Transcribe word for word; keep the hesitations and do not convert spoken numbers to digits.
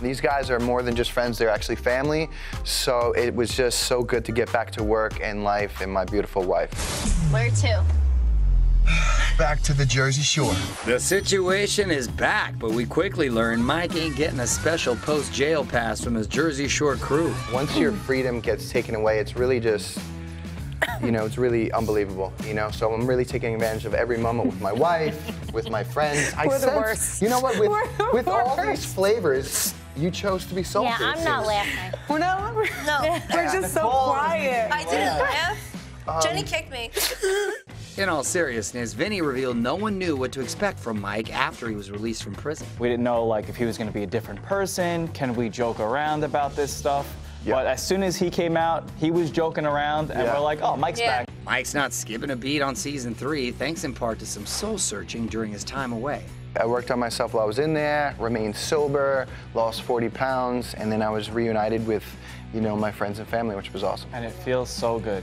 These guys are more than just friends, they're actually family. So it was just so good to get back to work and life and my beautiful wife. Where to? Back to the Jersey Shore. The Situation is back, but we quickly learned Mike ain't getting a special post-jail pass from his Jersey Shore crew. Once your freedom gets taken away, it's really just, you know, it's really unbelievable, you know? So I'm really taking advantage of every moment with my wife, with my friends. I We're sense, the worst. You know what, with, with all these flavors, you chose to be salty. Yeah, I'm not laughing. We're not laughing? No. We're yeah, just so Nicole. quiet. I didn't laugh. Um, Jenny kicked me. In all seriousness, Vinny revealed no one knew what to expect from Mike after he was released from prison. We didn't know, like, if he was gonna be a different person, can we joke around about this stuff? Yep. But as soon as he came out, he was joking around, and yeah. we're like, oh, Mike's yeah. back. Mike's not skipping a beat on season three, thanks in part to some soul-searching during his time away. I worked on myself while I was in there, remained sober, lost forty pounds, and then I was reunited with, you know, my friends and family, which was awesome. And it feels so good.